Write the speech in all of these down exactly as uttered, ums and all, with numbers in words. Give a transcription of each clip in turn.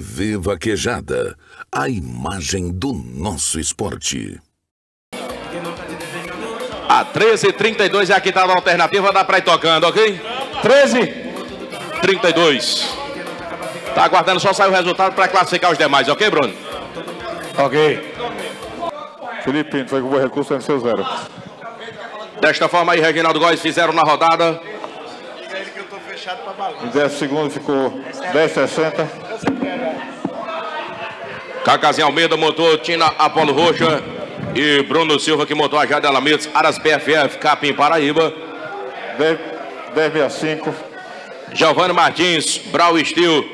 T V Vaquejada, a imagem do nosso esporte. A treze e trinta e dois já que tava a alternativa, dá pra ir tocando, ok? treze e trinta e dois. Tá aguardando só sair o resultado pra classificar os demais, ok, Bruno? Ok. Felipe Pinto vai com o recurso M C zero. Desta forma aí, Reginaldo Góes fizeram na rodada. Em dez segundos ficou dez e sessenta. Cacazinha Almeida montou Tina Apolo Rocha e Bruno Silva, que montou a Jada Alamedes, Aras B F F, Capim Paraíba. dez e sessenta e cinco. Giovani Martins, Brau Steel,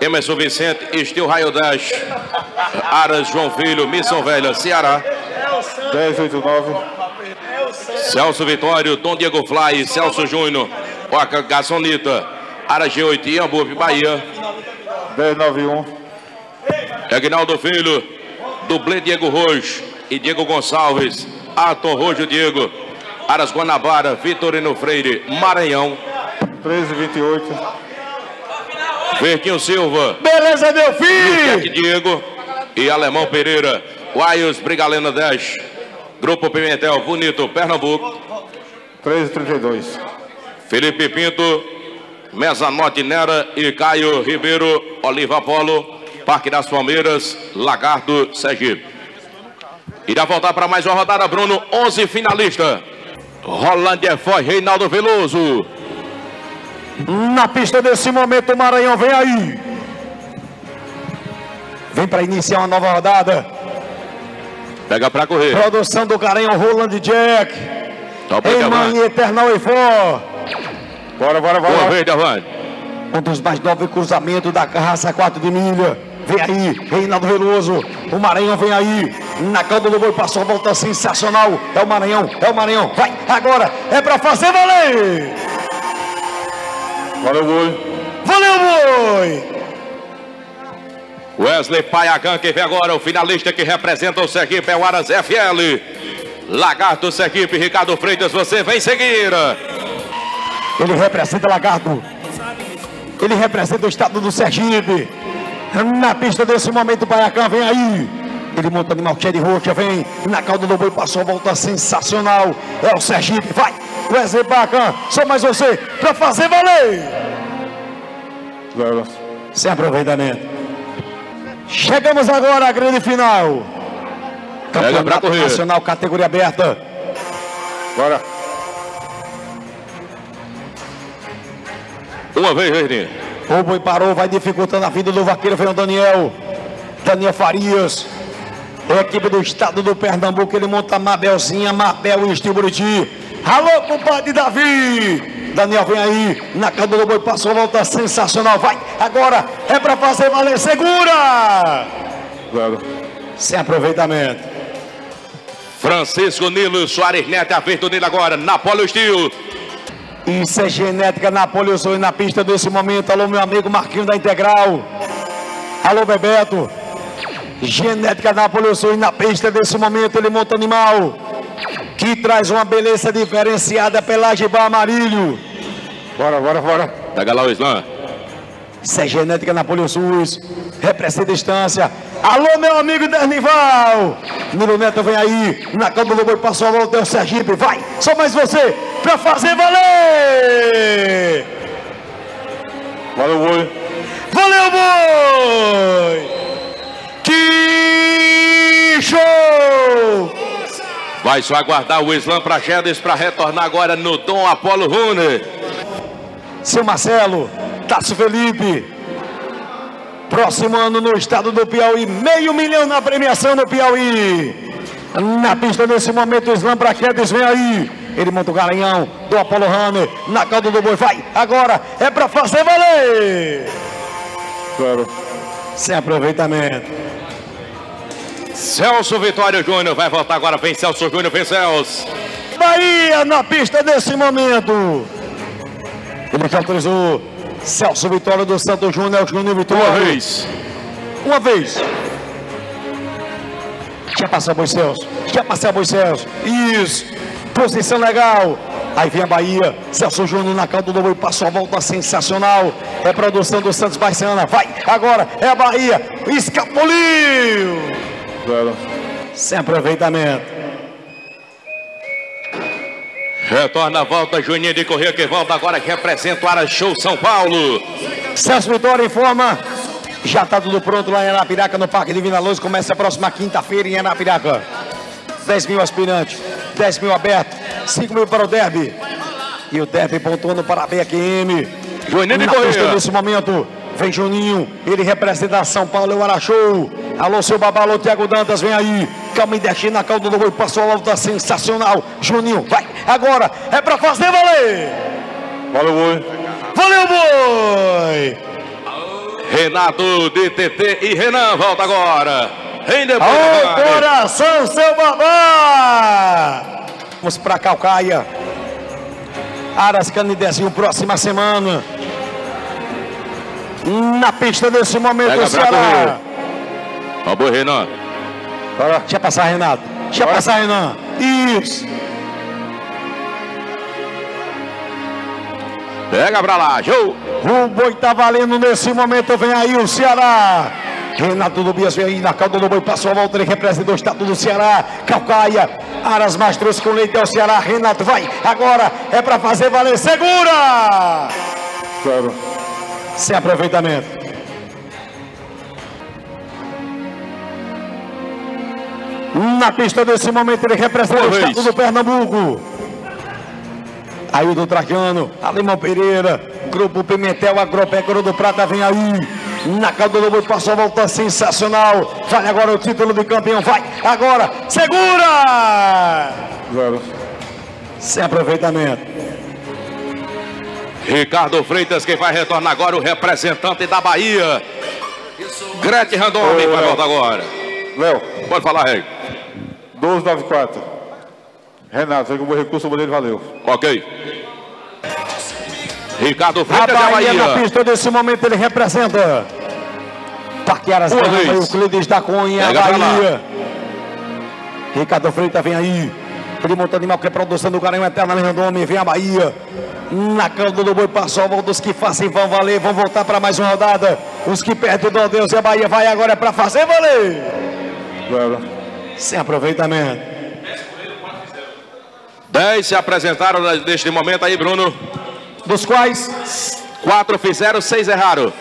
Emerson Vicente, Steel Raio Dash, Aras João Filho, Missão Velha, Ceará. dez e oitenta e nove. Celso Vitório, Tom Diego Fly, Celso Júnior, Oca Garçonita, Aras G oito, Iambupe, Bahia. dez e noventa e um. Reginaldo Filho, dublê Diego Rojo e Diego Gonçalves, Aton Rojo Diego, Aras Guanabara, Vitorino Freire, Maranhão. treze e vinte e oito. Vertinho Silva. Beleza, meu filho! Diego e Alemão Pereira, Waios Brigalena dez. Grupo Pimentel, Bonito, Pernambuco. treze e trinta e dois. Felipe Pinto, Mesanote Nera e Caio Ribeiro, Oliva Apolo, Parque das Palmeiras, Lagarto, Sergipe. Irá voltar para mais uma rodada, Bruno, onze finalista. Roland Jack, Reinaldo Veloso. Na pista desse momento, o Maranhão vem aí. Vem para iniciar uma nova rodada. Pega pra correr. Produção do Garanhão, Roland Jack. Eman, Eternal e For. Bora, bora, bora. Boa vez, Davante. Um dos mais novos cruzamentos da raça quatro de milha. Vem aí, Reinaldo Veloso. O Maranhão vem aí. Na calda do boi passou a volta sensacional. É o Maranhão, é o Maranhão. Vai, agora. É pra fazer valer. Valeu, boi. Valeu, boi. Wesley Paiacan, que vem agora, o finalista que representa o Sergipe é o Aras F L. Lagarto, Sergipe, Ricardo Freitas, você vem seguir. Ele representa Lagarto. Ele representa o estado do Sergipe. Na pista desse momento, Paiacan vem aí. Ele monta animal cheio de roxa, vem na cauda do boi, passou a volta sensacional. É o Sergipe, vai. Wesley Paiacan, só mais você para fazer valer. Sem aproveitamento. Chegamos agora à grande final. Campeonato Nacional, categoria aberta. Bora. Uma vez, Verdinho. O boi parou, vai dificultando a vida do vaqueiro. Vem o Daniel. Daniel Farias. É a equipe do estado do Pernambuco. Ele monta Mabelzinha, Mabel e Steel Buriti. Alô, compadre Davi. Daniel vem aí. Na cauda do boi passou a volta sensacional. Vai. Agora é para fazer valer, segura! Claro. Sem aproveitamento. Francisco Nilo Soares Neto, a vez do Nilo agora, Napoleão Estil. Isso é genética, Napoleão Souza na pista desse momento. Alô, meu amigo Marquinho da Integral. Alô, Bebeto. Genética, Napoleão Souza na pista desse momento. Ele monta animal que traz uma beleza diferenciada pela Gibá Amarilho. Bora, bora, bora. Pega lá o Islan. Isso é genética Napoleão Souza, representa distância. Alô, meu amigo Dernival! Nilo Neto vem aí, na cauda do boi passou a volta, é o Sergipe, vai! Só mais você, pra fazer valer! Valeu, boi! Valeu, boi! Que show! Vai só aguardar o Islan para Gedes para retornar agora no Dom Apolo Rune. Seu Marcelo... Tasso Felipe, próximo ano no estado do Piauí, meio milhão na premiação do Piauí. Na pista nesse momento, o Islan Braquedes vem aí. Ele monta o Garanhão do Apolo Runner, na cauda do boi, vai. Agora é para fazer valer. Claro. Sem aproveitamento. Celso Vitório Júnior vai voltar agora, vem Celso Júnior, vem Celso. Bahia na pista nesse momento. Ele que autorizou. Celso Vitório dos Santos Júnior, Júnior Vitória. Uma vez. Uma vez. Já passou, boi Celso. Já passou, boi Celso. Isso. Posição legal. Aí vem a Bahia, Celso Júnior na calda do boi, passou a volta sensacional. É produção do Santos Barciana. Vai, agora é a Bahia, escapuliu. Zero. Sem aproveitamento. Retorna a volta, Juninho de Corrêa que volta agora, que representa o Aras Show São Paulo. Celso Vitória informa, já está tudo pronto lá em Arapiraca, no Parque de Vila Luz. Começa a próxima quinta-feira em Arapiraca. dez mil aspirantes, dez mil abertos, cinco mil para o derby. E o derby pontuando para a B Q M. Juninho de Corrêa. Nesse momento, vem Juninho, ele representa São Paulo e o Aras Show. Alô, seu babá, alô, Thiago Dantas, vem aí. Calma e deixa na calda do boi, passou a luta sensacional. Juninho, vai, agora é pra fazer valer. Valeu, boi. Valeu, boi. Renato, D T T e Renan, volta agora. Ô, coração, seu babá. Vamos pra Calcaia. Aras Canidezinho, próxima semana. Na pista desse momento, o Ceará. Ó, boi, Renan. Bora. Deixa passar, Renato. Deixa Bora. passar, Renan. Isso. Pega pra lá, show. O boi tá valendo nesse momento. Vem aí o Ceará. Renato do Bias vem aí na calda do boi. Passou a volta. Ele representou o estado do Ceará. Calcaia. Aras mais trouxe com o leite ao Ceará. Renato vai. Agora é pra fazer valer. Segura. Claro. Sem aproveitamento. Na pista desse momento ele representa o estado do Pernambuco. Ailton Trajano, Alemão Pereira, Grupo Pimentel Agropecuário do Prata, vem aí. Na calda do boi passou a volta sensacional. Vale agora o título de campeão. Vai, agora, segura! Zero. Sem aproveitamento. Ricardo Freitas, quem vai retornar agora, o representante da Bahia. Gretchen Randolph vai voltar agora. Léo. Pode falar, Rei. doze, nove, quatro. Renato, com o meu recurso, o modelo valeu. Ok. Ricardo Freitas da Bahia. Na pista desse momento ele representa Parque Aras, o Cleides da Cunha, a Bahia. Ricardo Freitas vem aí. Primonto animal que é produção do Garanhão Eterna, Randome, vem a Bahia. Na calda do boi passou a volta, os que fazem vão valer, vão voltar para mais uma rodada. Os que perdem, dão Deus e a Bahia vai agora é para fazer valer. Claro. Sem aproveitamento. Dez se apresentaram neste momento aí, Bruno. Dos quais quatro fizeram, seis erraram.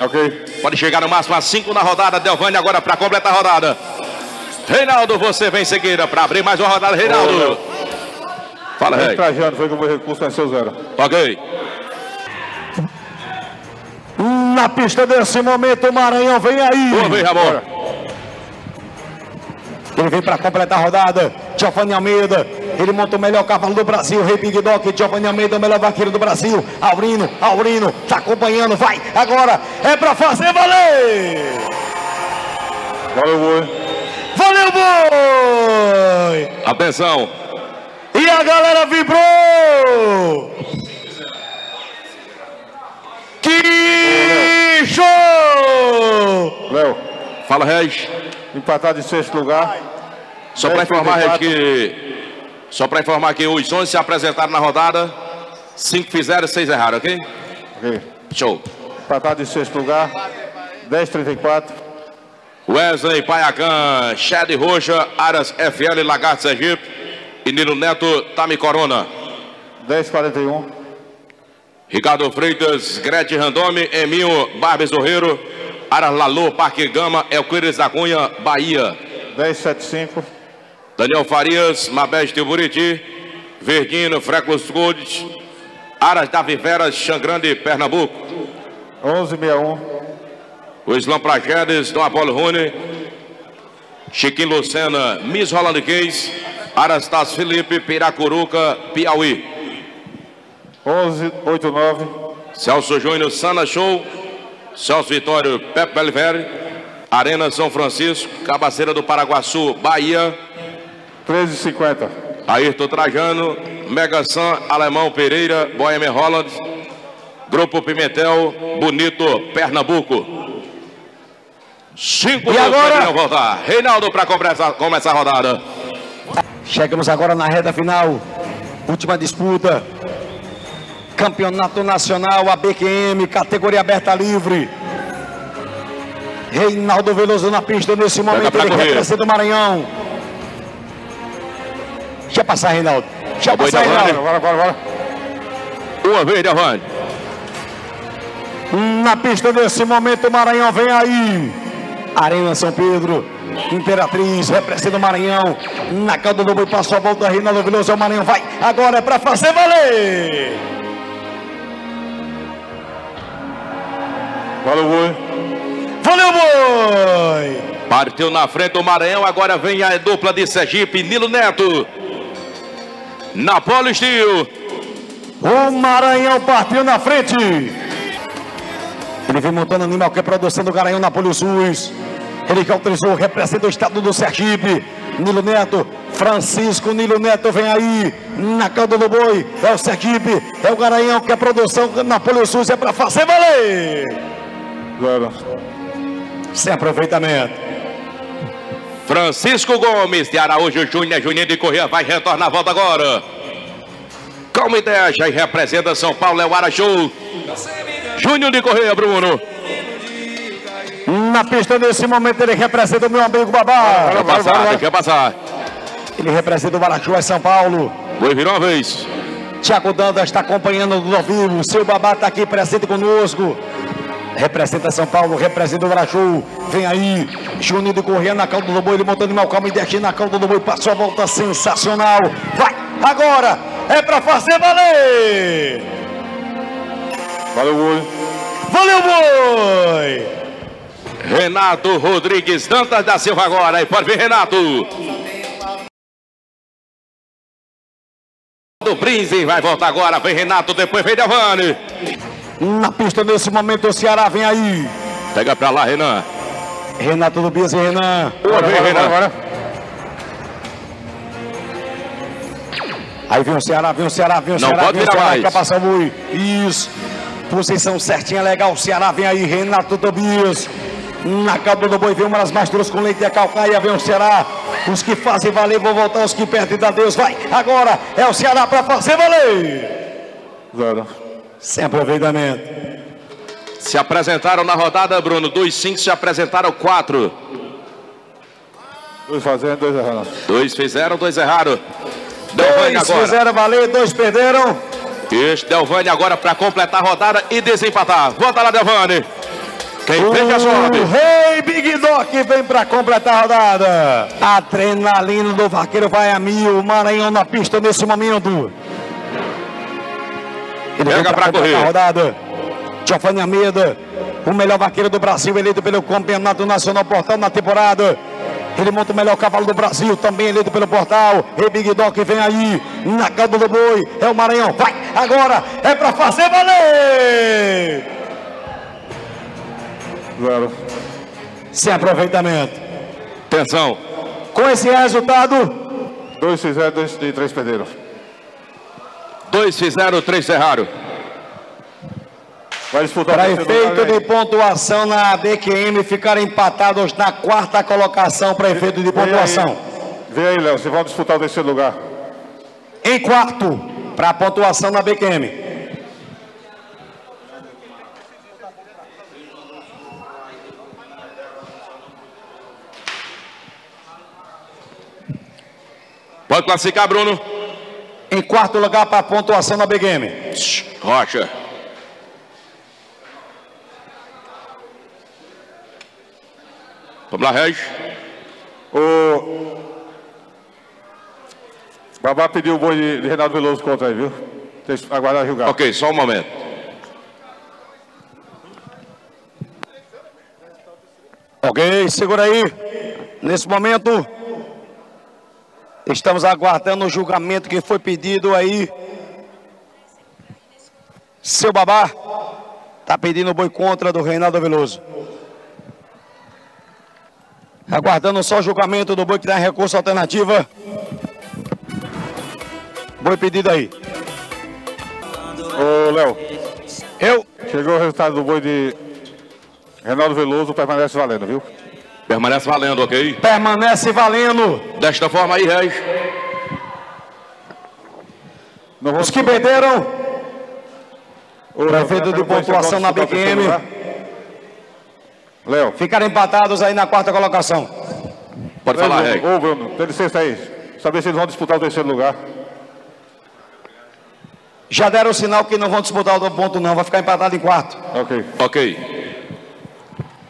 Ok. Pode chegar no máximo a cinco na rodada. Delvani agora para completar a rodada. Reinaldo, você vem em seguida para abrir mais uma rodada. Reinaldo. Oh, fala, Rei. Trajano, foi com o meu recurso, é seu zero. Ok. Na pista desse momento, o Maranhão vem aí. Boa, vem, Ramon. Ele vem para completar a rodada, Giovani Almeida, ele monta o melhor cavalo do Brasil, Rei Big Dog, Giovani Almeida, o melhor vaqueiro do Brasil, Aurino, Aurino, tá acompanhando, vai, agora é para fazer valer! Valeu, boi! Valeu, boi! Atenção! E a galera vibrou! Que show! Léo, fala, Regis. Empatado em sexto lugar. Só para informar que Só para informar que os onze se apresentaram na rodada, cinco fizeram, seis erraram, ok? Ok. Show. Empatado em sexto lugar, dez, trinta e quatro. Wesley Paiacan, Chad Rocha, Aras F L, Lagarto Sergipe e Nilo Neto, Tami Corona. dez, quarenta e um. Ricardo Freitas, Gretchen Randome, Eminho, Barbes Zorreiro, Aras Lalô, Parque Gama, Elquires da Cunha, Bahia. dez, setenta e cinco. Daniel Farias, Mabés de Buriti, Verdino, Frecos Gold, Aras da Viveras, Xangrande, Pernambuco. onze, sessenta e um. O Islan Paraguedes, Dom Apolo Rune, Chiquinho Lucena, Miss Roland Jack, Aras Tas Felipe, Piracuruca, Piauí. onze, oitenta e nove. Celso Júnior, Sana Show. Celso Vitório, Pepe Belivere, Arena São Francisco, Cabaceira do Paraguaçu, Bahia. treze, cinquenta. Ayrton Trajano, Mega San, Alemão Pereira, Bohemian Holland, Grupo Pimentel, Bonito, Pernambuco. Cinco e agora voltar. Reinaldo para começar a rodada. Chegamos agora na reta final. Última disputa. Campeonato Nacional A B Q M, categoria aberta livre. Reinaldo Veloso na pista nesse momento, ele representa o Maranhão. Deixa passar, Reinaldo. Deixa passar, Reinaldo. Bora, bora, bora. Uma vez, Giovani. Na pista nesse momento, o Maranhão vem aí. Arena São Pedro, Imperatriz, representa o Maranhão. Na cauda do boi, passou a volta, Reinaldo Veloso, o Maranhão vai. Agora é para fazer valer. Valeu, boi. Valeu, boi! Partiu na frente o Maranhão, agora vem a dupla de Sergipe, Nilo Neto. Napoleão Estil. O Maranhão partiu na frente. Ele vem montando animal que é produção do Garanhão, Napoleão Sus. Ele que autorizou, representa o estado do Sergipe. Nilo Neto, Francisco Nilo Neto vem aí, na cauda do boi. É o Sergipe, é o Garanhão que é produção, Napoleão Sus é para fazer valer. Agora. Sem aproveitamento. Francisco Gomes de Araújo Júnior, Juninho de Corrêa vai retornar a volta agora. Calma ideia, já representa São Paulo, é o Araju. Júnior de Corrêa, Bruno. Na pista nesse momento ele representa o meu amigo Babá. Quer passar, quer passar. Ele representa o Araju, é São Paulo. Boi virou uma vez. Tiago Dandas está acompanhando ao vivo. Seu Babá está aqui presente conosco. Representa São Paulo, representa o Brasil. Vem aí, Juninho de Corrêa na cauda do boi, ele montando mal calma e deixando na cauda do boi. Passou a volta sensacional. Vai, agora é pra fazer valer. Valeu, boi. Valeu, boi. Renato Rodrigues Dantas da Silva agora. E pode vir, Renato. Do Prince vai voltar agora. Vem, Renato, depois vem Devane. Na pista nesse momento o Ceará vem aí. Pega pra lá, Renan. Renato do Bias e Renan. Bora, bora, Renan. Bora, bora. Aí vem o Ceará, vem o Ceará, vem o Ceará. Não pode virar mais. Pra passar o boi. Isso. Posição certinha, legal. O Ceará vem aí. Renato do Bias. Na cauda do boi vem uma das mais duras com leite de calcaia. Vem o Ceará. Os que fazem valer vão voltar. Os que perdem, dá Deus. Vai. Agora é o Ceará pra fazer valer. Zero. Sem aproveitamento. Se apresentaram na rodada, Bruno. Dois, cinco, se apresentaram quatro. Dois fazendo, dois erraram. Dois fizeram, dois erraram. Delvani dois agora. Fizeram valer, dois perderam. Este Delvani agora para completar a rodada e desempatar. Volta lá, Delvani. Quem o pega sobe. O Rei Big Doc vem para completar a rodada. A adrenalina do vaqueiro vai a mil. Maranhão na pista nesse momento. Ele pega para correr. A rodada. Giovani Almeida, o melhor vaqueiro do Brasil, eleito pelo Campeonato Nacional Portal na temporada. Ele monta o melhor cavalo do Brasil, também eleito pelo Portal. E Big Doc vem aí, na cauda do boi. É o Maranhão. Vai, agora é para fazer valer. Zero. Sem aproveitamento. Atenção. Com esse resultado. Dois fizeram, dois e três perderam. Dois fizeram, três erraram. Para efeito de pontuação na A B Q M, ficaram empatados na quarta colocação para efeito de pontuação. Vem aí, Léo, vocês vão disputar o terceiro lugar. Em quarto, para a pontuação na A B Q M. Pode classificar, Bruno. Em quarto lugar para a pontuação na B G M. Rocha. Vamos lá, Regi. O Babá pediu o boi de, de Reinaldo Veloso contra aí, viu? Tem que aguardar julgar. Ok, só um momento. Ok, segura aí. Nesse momento... Estamos aguardando o julgamento que foi pedido aí. Seu Babá está pedindo o boi contra do Reinaldo Veloso. Aguardando só o julgamento do boi que dá recurso alternativa. Boi pedido aí. Ô, Léo. Eu? Chegou o resultado do boi de Reinaldo Veloso, permanece valendo, viu? Permanece valendo, ok? Permanece valendo. Desta forma aí, Reis. Os que venderam para venda de pontuação na B Q M, Léo, ficaram empatados aí na quarta colocação. Pode falar, Reg. Ô, Bruno, tem licença aí. Saber se eles vão disputar o terceiro lugar. Já deram o sinal que não vão disputar o ponto, não. Vai ficar empatado em quarto. Ok. Ok.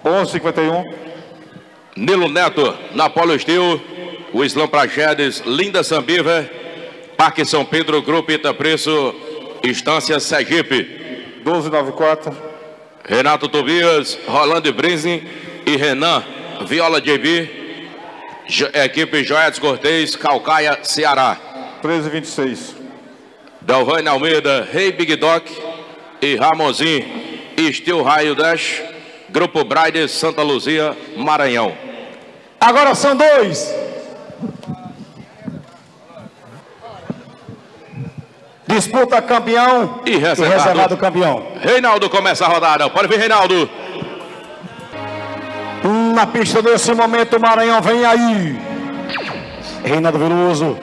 onze e cinquenta e um. Nilo Neto, Napoleão Estil, o Islan Paraguedes, Linda Sambiva, Parque São Pedro, Grupo Itapreço, Estância Sergipe. doze e noventa e quatro. Renato Tobias, Rolando Brinzin e Renan, Viola J B, equipe Joedes Cortez, Calcaia, Ceará. treze e vinte e seis. Delvane Almeida, Rei Big Doc e Ramonzinho, Steel Raio Dash, Grupo Braide, Santa Luzia, Maranhão. Agora são dois. Disputa campeão e reservado, e reservado campeão. Reinaldo começa a rodada. Pode vir, Reinaldo. Na pista nesse momento, o Maranhão vem aí. Reinaldo Veloso,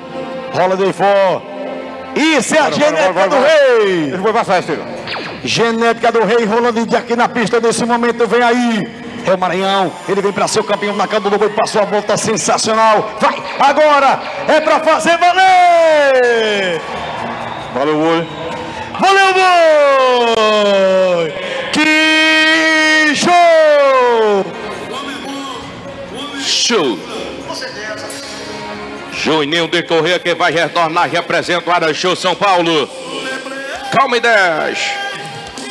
rola de fora. Isso é a genética do rei. Ele foi passar, Estilo. Genética do rei, Roland Jack aqui na pista nesse momento, vem aí. É o Maranhão, ele vem para ser o campeão na cama do boi, passou a volta sensacional. Vai, agora é para fazer valer. Valeu, boi. Valeu, boi. Que show. Show. Juninho de Correia, que vai retornar, representa o Aras Show São Paulo. Calma e dez.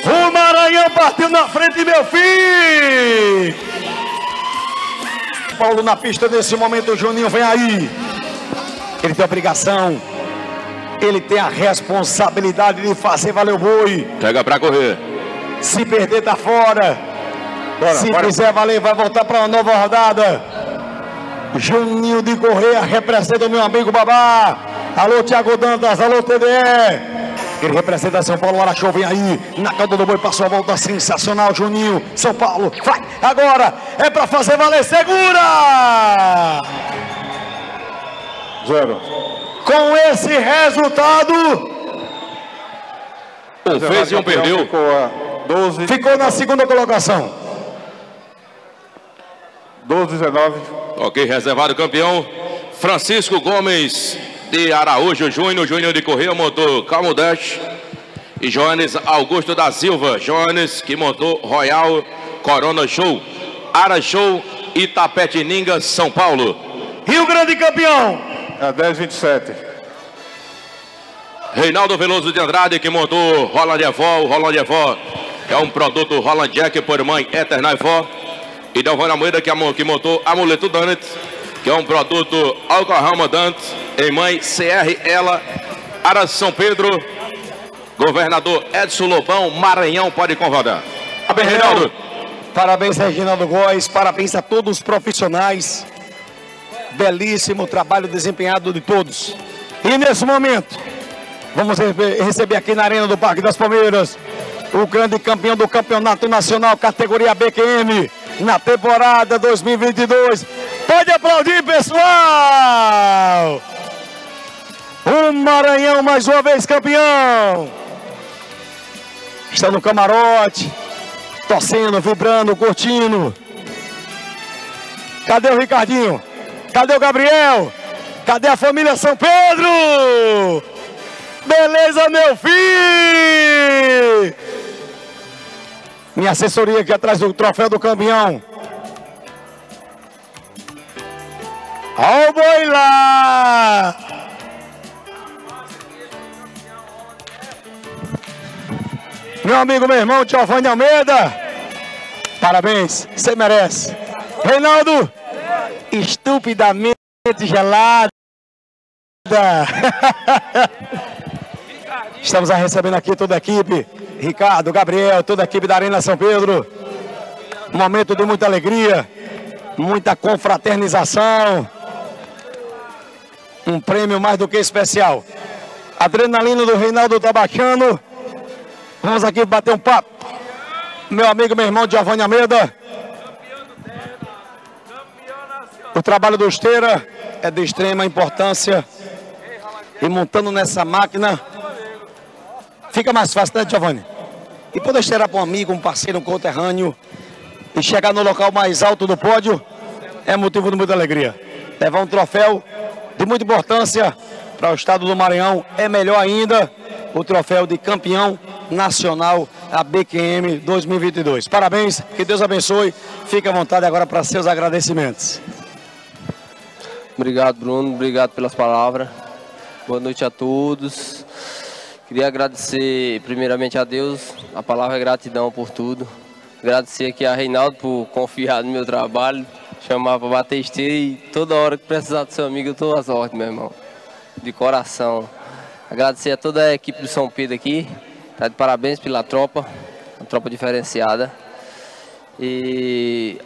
O Maranhão partiu na frente, meu filho. Paulo na pista nesse momento, o Juninho vem aí. Ele tem a obrigação. Ele tem a responsabilidade de fazer valer o boi. Pega pra correr. Se perder, tá fora. Bora, Se bora. quiser valer, vai voltar pra uma nova rodada. Juninho de Correia representa o meu amigo Babá. Alô, Thiago Dantas, alô, T D E. Ele representa São Paulo, o Aras Show vem aí. Na cauda do boi, passou a volta sensacional, Juninho. São Paulo, vai, agora é pra fazer valer, segura! Zero. Com esse resultado, um fez e um perdeu. Ficou, a doze. Ficou na segunda colocação. doze a dezenove. Ok, reservado campeão, Francisco Gomes de Araújo Júnior, Júnior de Correia montou Calmo Dash e Joanes Augusto da Silva, Joanes que montou Royal Corona Show, Aras Show, Itapetininga, São Paulo. Rio Grande campeão! É dez e vinte e sete. Reinaldo Veloso de Andrade que montou Roland Evol, Roland Evol é um produto Roland Jack por mãe Eternal Evol. E Delvane Almeida, que montou Amuleto Donut, que é um produto Alcohama Dante, em mãe C R Ela, Aras São Pedro, governador Edson Lobão, Maranhão, pode convidar. Parabéns, Reinaldo. Parabéns, Reginaldo Góes, parabéns a todos os profissionais. Belíssimo trabalho desempenhado de todos. E nesse momento, vamos receber aqui na Arena do Parque das Palmeiras o grande campeão do Campeonato Nacional, categoria B Q M. Na temporada dois mil e vinte e dois. Pode aplaudir, pessoal! O Maranhão mais uma vez campeão. Está no camarote, torcendo, vibrando, curtindo. Cadê o Ricardinho? Cadê o Gabriel? Cadê a família São Pedro? Beleza, meu filho! Minha assessoria aqui atrás do troféu do campeão. Olha o boi lá! Meu amigo, meu irmão, Giovani Almeida. Parabéns, você merece. Reinaldo, estupidamente gelada. Estamos recebendo aqui toda a equipe. Ricardo, Gabriel, toda a equipe da Arena São Pedro. Momento de muita alegria, muita confraternização. Um prêmio mais do que especial. Adrenalina do Reinaldo tá baixando. Vamos aqui bater um papo. Meu amigo, meu irmão, Giovani Almeida. O trabalho do Esteira é de extrema importância. E montando nessa máquina... fica mais fácil, né, Giovani? E poder cheirar para um amigo, um parceiro, um conterrâneo e chegar no local mais alto do pódio é motivo de muita alegria. Levar um troféu de muita importância para o estado do Maranhão é melhor ainda, o troféu de campeão nacional da B Q M dois mil e vinte e dois. Parabéns, que Deus abençoe. Fique à vontade agora para seus agradecimentos. Obrigado, Bruno. Obrigado pelas palavras. Boa noite a todos. Queria agradecer primeiramente a Deus. A palavra é gratidão por tudo. Agradecer aqui a Reinaldo por confiar no meu trabalho. Chamar para bater esteira e toda hora que precisar do seu amigo eu estou às ordens, meu irmão. De coração. Agradecer a toda a equipe do São Pedro aqui. Tá de parabéns pela tropa. Uma tropa diferenciada. E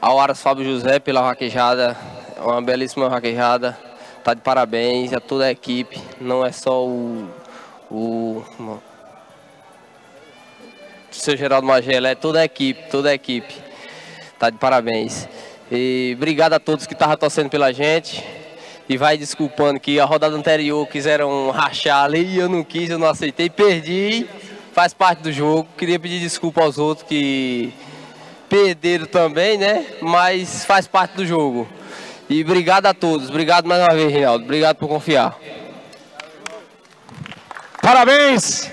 ao Aras Fábio José pela vaquejada. Uma belíssima vaquejada. Tá de parabéns a toda a equipe. Não é só o... o seu Geraldo Magela, é toda a equipe. Toda a equipe. Tá de parabéns. E obrigado a todos que estavam torcendo pela gente. E vai desculpando que a rodada anterior quiseram rachar ali, eu não quis, eu não aceitei, perdi, faz parte do jogo. Queria pedir desculpa aos outros que perderam também, né? Mas faz parte do jogo. E obrigado a todos, obrigado mais uma vez, Reinaldo, obrigado por confiar. Parabéns!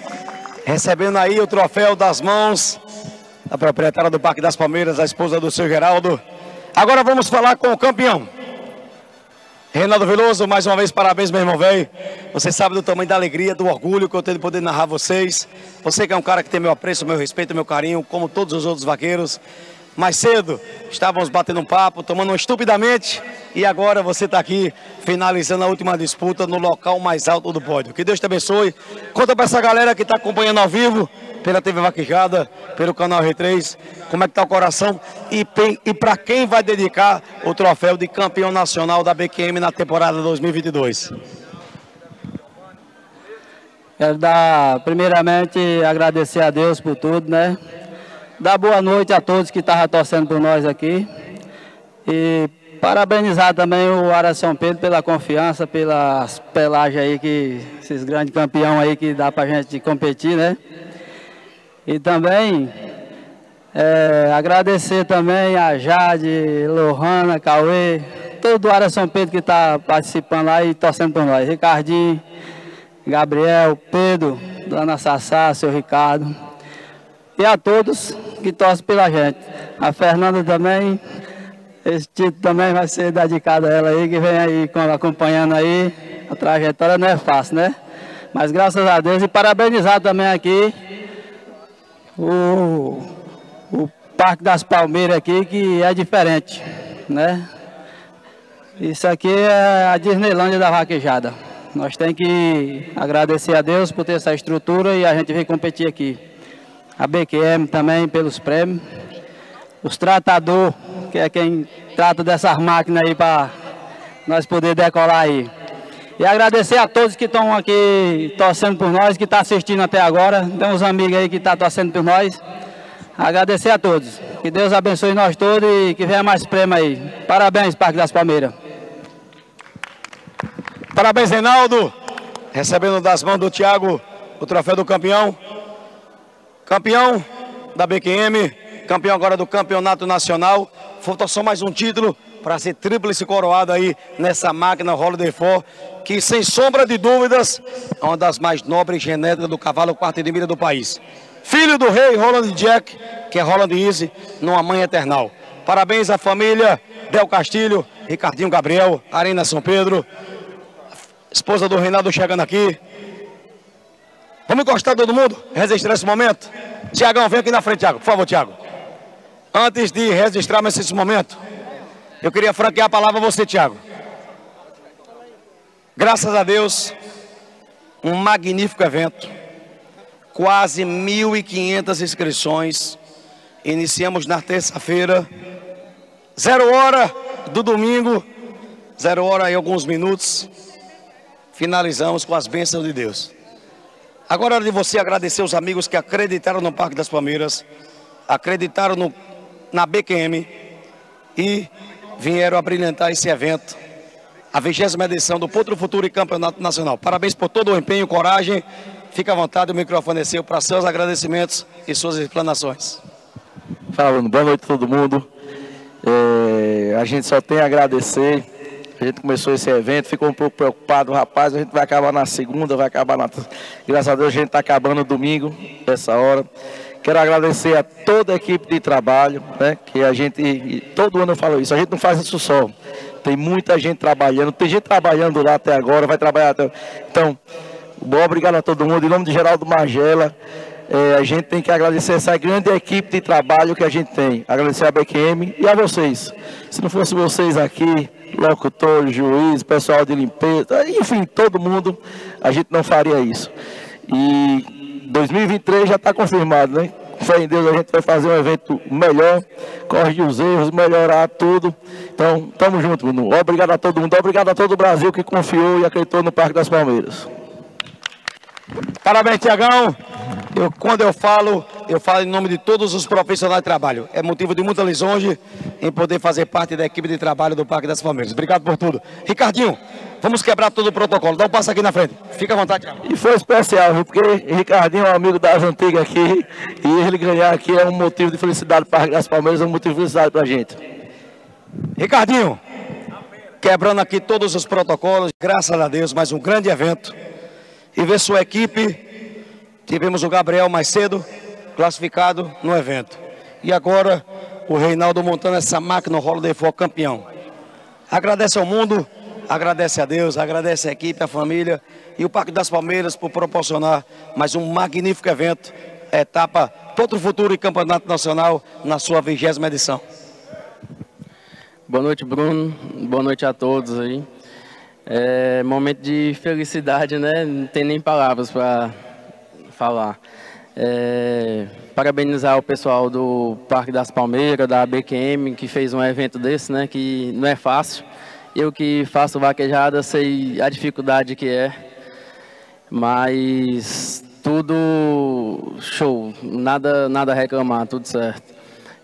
Recebendo aí o troféu das mãos da proprietária do Parque das Palmeiras, a esposa do seu Geraldo. Agora vamos falar com o campeão. Reinaldo Veloso, mais uma vez, parabéns, meu irmão velho. Você sabe do tamanho da alegria, do orgulho que eu tenho de poder narrar vocês. Você que é um cara que tem meu apreço, meu respeito, meu carinho, como todos os outros vaqueiros. Mais cedo, estávamos batendo um papo, tomando um estupidamente. E agora você está aqui, finalizando a última disputa no local mais alto do pódio. Que Deus te abençoe. Conta para essa galera que está acompanhando ao vivo, pela T V Vaquejada, pelo canal R três, como é que tá o coração e, e para quem vai dedicar o troféu de campeão nacional da B Q M na temporada dois mil e vinte e dois. Quero dar, primeiramente, agradecer a Deus por tudo, né? Dar boa noite a todos que estavam torcendo por nós aqui e parabenizar também o Aras São Pedro pela confiança, pelas pelagens aí, que esses grandes campeões aí que dá pra gente competir, né? E também é, agradecer também a Jade, Lohana, Cauê, todo o Aras São Pedro que está participando lá e torcendo por nós. Ricardinho, Gabriel, Pedro, Dona Sassá, seu Ricardo. E a todos que torcem pela gente. A Fernanda também, esse título também vai ser dedicado a ela aí, que vem aí acompanhando aí. A trajetória não é fácil, né? Mas graças a Deus. E parabenizar também aqui O, o Parque das Palmeiras aqui, que é diferente, né? Isso aqui é a Disneylândia da vaquejada. Nós temos que agradecer a Deus por ter essa estrutura e a gente vem competir aqui. A B Q M também pelos prêmios. Os tratadores, que é quem trata dessas máquinas aí para nós poder decolar aí. E agradecer a todos que estão aqui torcendo por nós, que estão assistindo até agora. Tem uns amigos aí que estão torcendo por nós. Agradecer a todos. Que Deus abençoe nós todos e que venha mais prêmio aí. Parabéns, Parque das Palmeiras. Parabéns, Reinaldo. Recebendo das mãos do Thiago o troféu do campeão. Campeão da B Q M. Campeão agora do Campeonato Nacional. Falta só mais um título para ser tríplice coroado aí nessa máquina Roland Jack, que sem sombra de dúvidas é uma das mais nobres genéticas do cavalo quarta de milha do país. Filho do rei Roland Jack, que é Roland Easy, numa mãe Eternal. Parabéns à família Del Castilho, Ricardinho Gabriel, Arena São Pedro, esposa do Reinaldo chegando aqui. Vamos encostar todo mundo, registrar esse momento. Tiagão, vem aqui na frente, Tiago. Por favor, Tiago. Antes de registrarmos esse momento, eu queria franquear a palavra a você, Tiago. Graças a Deus, um magnífico evento. Quase mil e quinhentas inscrições. Iniciamos na terça-feira. Zero hora do domingo. Zero hora e alguns minutos. Finalizamos com as bênçãos de Deus. Agora é hora de você agradecer os amigos que acreditaram no Parque das Palmeiras. Acreditaram no, na B Q M. E vieram a brilhantar esse evento, a vigésima edição do Potro Futuro e Campeonato Nacional. Parabéns por todo o empenho, coragem Fica à vontade, o microfone é seu para seus agradecimentos e suas explanações. Fala, Bruno. Boa noite a todo mundo. É, a gente só tem a agradecer. A gente começou esse evento, ficou um pouco preocupado, rapaz, a gente vai acabar na segunda, vai acabar na... Graças a Deus a gente está acabando no domingo, essa hora. Quero agradecer a toda a equipe de trabalho, né? Que a gente, e todo ano eu falo isso, a gente não faz isso só. Tem muita gente trabalhando, tem gente trabalhando lá até agora, vai trabalhar até... Então, bom, obrigado a todo mundo, em nome de Geraldo Margela, é, a gente tem que agradecer essa grande equipe de trabalho que a gente tem. Agradecer a B Q M e a vocês. Se não fosse vocês aqui... locutor, juiz, pessoal de limpeza, enfim, todo mundo, a gente não faria isso. E dois mil e vinte e três já está confirmado, né? Com fé em Deus, a gente vai fazer um evento melhor, corrigir os erros, melhorar tudo. Então, estamos juntos, Bruno. Obrigado a todo mundo, obrigado a todo o Brasil que confiou e acreditou no Parque das Palmeiras. Parabéns, Tiagão. Eu, quando eu falo, eu falo em nome de todos os profissionais de trabalho. É motivo de muita lisonja em poder fazer parte da equipe de trabalho do Parque das Palmeiras. Obrigado por tudo. Ricardinho, vamos quebrar todo o protocolo. Dá um passo aqui na frente. Fica à vontade. E foi especial, viu? Porque Ricardinho é um amigo das antigas aqui e ele ganhar aqui é um motivo de felicidade para o Parque das Palmeiras, é um motivo de felicidade para a gente. Ricardinho, quebrando aqui todos os protocolos, graças a Deus, mais um grande evento. E ver sua equipe... Tivemos o Gabriel mais cedo, classificado no evento. E agora o Reinaldo montando essa máquina, o Roland Jack campeão. Agradece ao mundo, agradece a Deus, agradece a equipe, a família e o Parque das Palmeiras por proporcionar mais um magnífico evento, etapa Potro Futuro e Campeonato Nacional na sua vigésima edição. Boa noite, Bruno. Boa noite a todos aí. É momento de felicidade, né? Não tem nem palavras para... falar. É, parabenizar o pessoal do Parque das Palmeiras, da B Q M, que fez um evento desse, né, que não é fácil. Eu que faço vaquejada sei a dificuldade que é, mas tudo show, nada, nada a reclamar, tudo certo.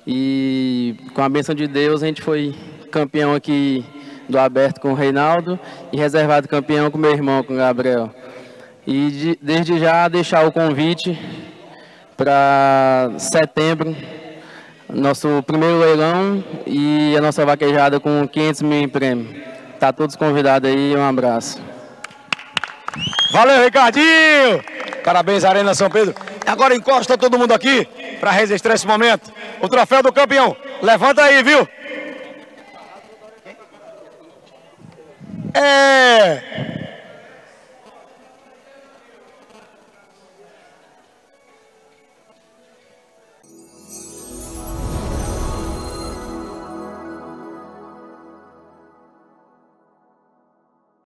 E com a bênção de Deus a gente foi campeão aqui do aberto com o Reinaldo e reservado campeão com meu irmão, com o Gabriel. E de, desde já deixar o convite para setembro, nosso primeiro leilão e a nossa vaquejada com quinhentos mil em prêmio. Tá todos convidados aí, um abraço. Valeu, Ricardinho! Parabéns, Arena São Pedro. Agora encosta todo mundo aqui para registrar esse momento. O troféu do campeão. Levanta aí, viu? É...